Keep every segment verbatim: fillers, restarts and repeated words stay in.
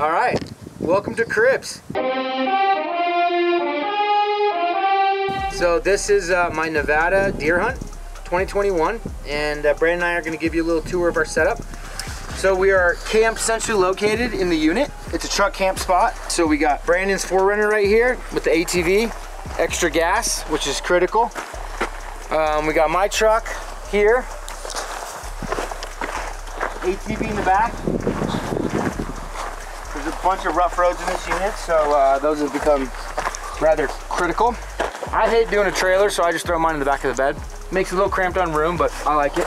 All right, welcome to Cribs. So this is uh, my Nevada deer hunt twenty twenty-one, and uh, Brandon and I are gonna give you a little tour of our setup. So we are camp centrally located in the unit. It's a truck camp spot. So we got Brandon's four runner right here with the A T V, extra gas, which is critical. Um, we got my truck here, A T V in the back. There's a bunch of rough roads in this unit, so uh, those have become rather critical. I hate doing a trailer, so I just throw mine in the back of the bed. Makes it a little cramped on room, but I like it.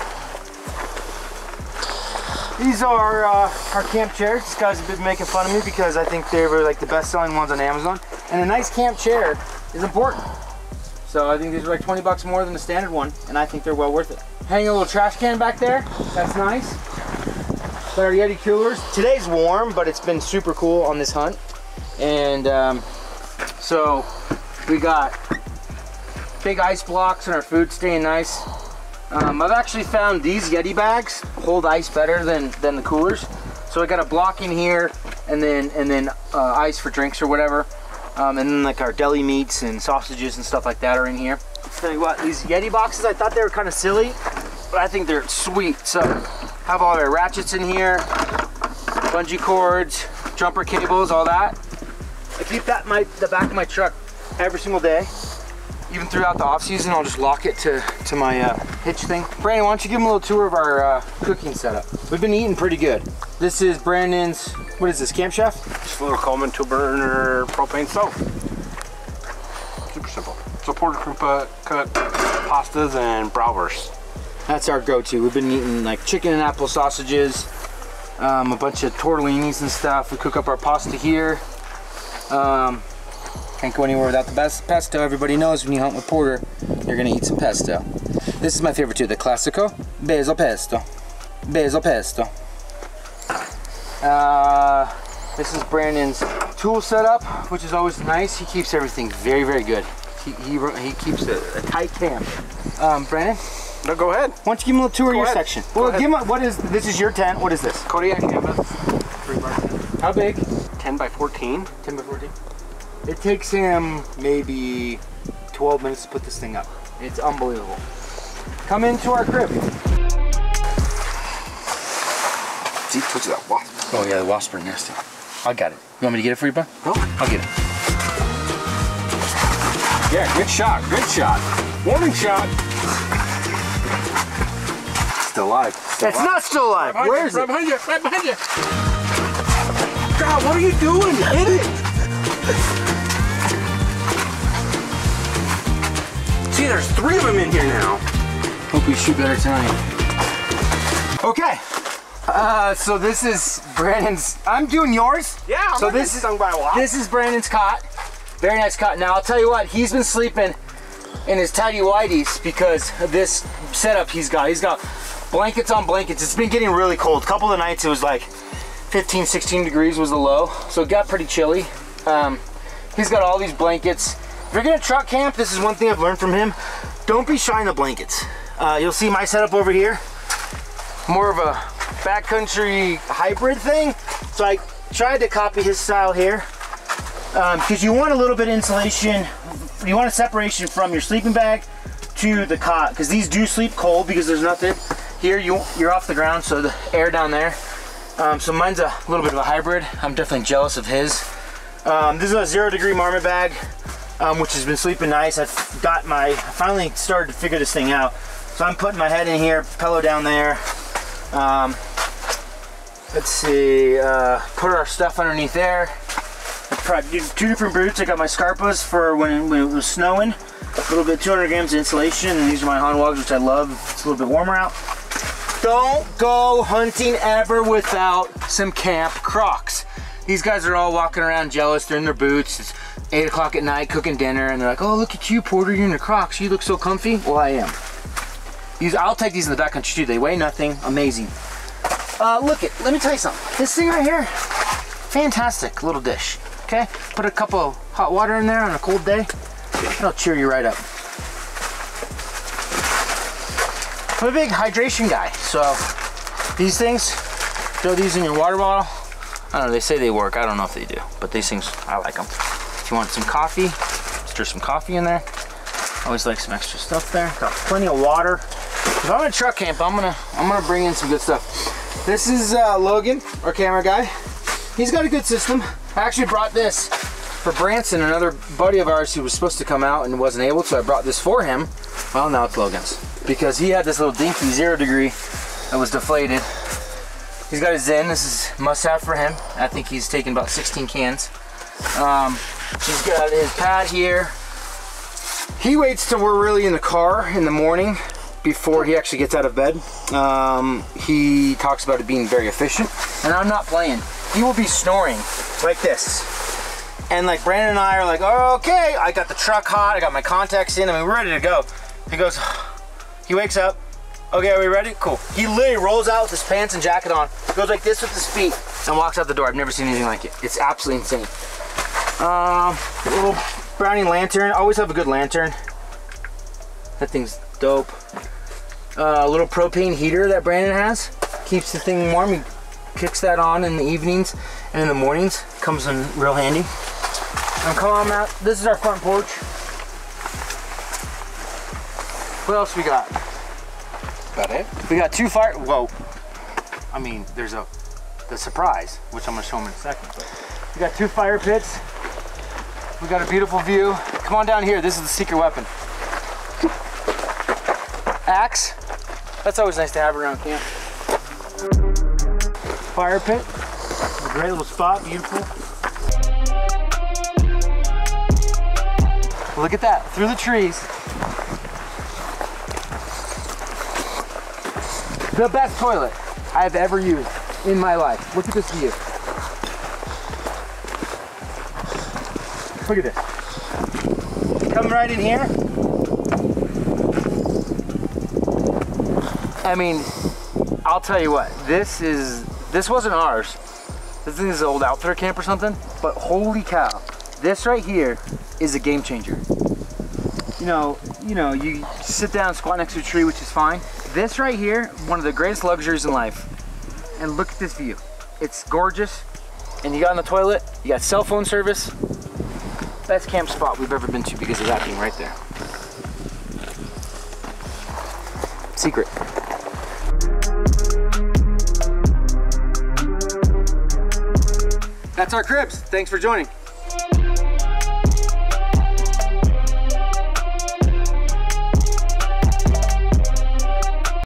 These are uh, our camp chairs. These guys have been making fun of me because I think they were like the best selling ones on Amazon. And a nice camp chair is important. So I think these are like twenty bucks more than the standard one, and I think they're well worth it. Hanging a little trash can back there. That's nice. Got our Yeti coolers. Today's warm, but it's been super cool on this hunt. And um, so we got big ice blocks and our food's staying nice. Um, I've actually found these Yeti bags hold ice better than, than the coolers. So I got a block in here and then and then uh, ice for drinks or whatever. Um, and then like our deli meats and sausages and stuff like that are in here. I'll tell you what, these Yeti boxes, I thought they were kind of silly, but I think they're sweet. So have all our ratchets in here, bungee cords, jumper cables, all that. I keep that in my, the back of my truck every single day. Even throughout the off season, I'll just lock it to, to my uh, hitch thing. Brandon, why don't you give them a little tour of our uh, cooking setup? We've been eating pretty good. This is Brandon's, what is this, Camp Chef? It's a little Coleman two burner propane stove. Super simple. So Porter Krupa cook pastas and bratwurst. That's our go-to. We've been eating like chicken and apple sausages, um, a bunch of tortellinis and stuff. We cook up our pasta here. Um, Can't go anywhere without the best pesto. Everybody knows when you hunt with Porter, you're gonna eat some pesto. This is my favorite too, the classico basil pesto. Basil pesto. Uh, this is Brandon's tool setup, which is always nice. He keeps everything very, very good. He he, he keeps a, a tight camp. Um, Brandon? No, go ahead. Why don't you give him a little tour go of your ahead. section? Well, give him a, what is, this is your tent, what is this? Kodiak Canvas. How big? ten by fourteen. ten by fourteen. It takes him maybe twelve minutes to put this thing up. It's unbelievable. Come into our crib. See, took that wasp. Oh yeah, the wasps are nasty. I got it. You want me to get it for you, bud? No. I'll get it. Yeah, good shot, good shot. Warming shot. Still alive. Still it's alive. not still alive. Right Where you, is right it? Right behind you, right behind you. God, what are you doing? Hit it. See, there's three of them in here now. Hope we shoot better tonight. Okay. Uh, so this is Brandon's. I'm doing yours. Yeah. I'm so this is stung by a wasp. This is Brandon's cot. Very nice cot. Now I'll tell you what. He's been sleeping in his tidy whities because of this setup he's got. He's got blankets on blankets. It's been getting really cold. A couple of nights it was like fifteen, sixteen degrees was the low. So it got pretty chilly. Um, he's got all these blankets. If you're gonna truck camp, this is one thing I've learned from him. Don't be shy in the blankets. Uh, you'll see my setup over here. More of a backcountry hybrid thing. So I tried to copy his style here. Um, because you want a little bit of insulation. You want a separation from your sleeping bag to the cot. Because these do sleep cold because there's nothing. Here you, you're off the ground, so the air down there. Um, so mine's a little bit of a hybrid. I'm definitely jealous of his. Um, this is a zero degree Marmot bag, um, which has been sleeping nice. I've got my, I finally started to figure this thing out. So I'm putting my head in here, pillow down there. Um, let's see, uh, put our stuff underneath there. I probably two different boots. I got my Scarpas for when, when it was snowing. A little bit, two hundred grams of insulation. And these are my Hanwags, which I love. It's a little bit warmer out. Don't go hunting ever without some camp Crocs. These guys are all walking around jealous. They're in their boots. It's eight o'clock at night cooking dinner and they're like, oh, look at you, Porter, you're in your Crocs. You look so comfy. Well, I am. These, I'll take these in the backcountry too. They weigh nothing. Amazing. Uh, look it, let me tell you something. This thing right here, fantastic little dish, okay? Put a cup of hot water in there on a cold day. It'll cheer you right up. I'm a big hydration guy. So these things, throw these in your water bottle. I don't know, they say they work. I don't know if they do, but these things, I like them. If you want some coffee, stir some coffee in there. Always like some extra stuff there. Got plenty of water. If I'm in a truck camp, I'm gonna, I'm gonna bring in some good stuff. This is uh, Logan, our camera guy. He's got a good system. I actually brought this for Branson, another buddy of ours who was supposed to come out and wasn't able, so I brought this for him. Well, now it's Logan's, because he had this little dinky zero degree that was deflated. He's got his Zen. This is must have for him. I think he's taken about sixteen cans. Um, he's got his pad here. He waits till we're really in the car in the morning before he actually gets out of bed. Um, he talks about it being very efficient, and I'm not playing. He will be snoring like this. And like Brandon and I are like, oh, okay, I got the truck hot, I got my contacts in, I mean, we're ready to go. He goes, he wakes up, okay, are we ready? Cool. He literally rolls out with his pants and jacket on, goes like this with his feet, and walks out the door. I've never seen anything like it. It's absolutely insane. Um, little Browning lantern, always have a good lantern. That thing's dope. Uh, little propane heater that Brandon has, keeps the thing warm. He kicks that on in the evenings and in the mornings. Comes in real handy. I'm calling out. This is our front porch. What else we got? About it. We got two fire. Whoa. I mean, there's a the surprise, which I'm gonna show them in a second. But we got two fire pits. We got a beautiful view. Come on down here. This is the secret weapon. Axe. That's always nice to have around camp. Fire pit. A great little spot. Beautiful. Look at that, through the trees. The best toilet I've ever used in my life. Look at this view. Look at this. Come right in here. I mean, I'll tell you what, this is, this wasn't ours. This thing is an old outfitter camp or something, but holy cow, this right here is a game changer. You know, you know, you sit down, squat next to a tree, which is fine. This right here, one of the greatest luxuries in life. And look at this view. It's gorgeous. And you got on the toilet, you got cell phone service. Best camp spot we've ever been to because of that being right there. Secret. That's our Cribs. Thanks for joining.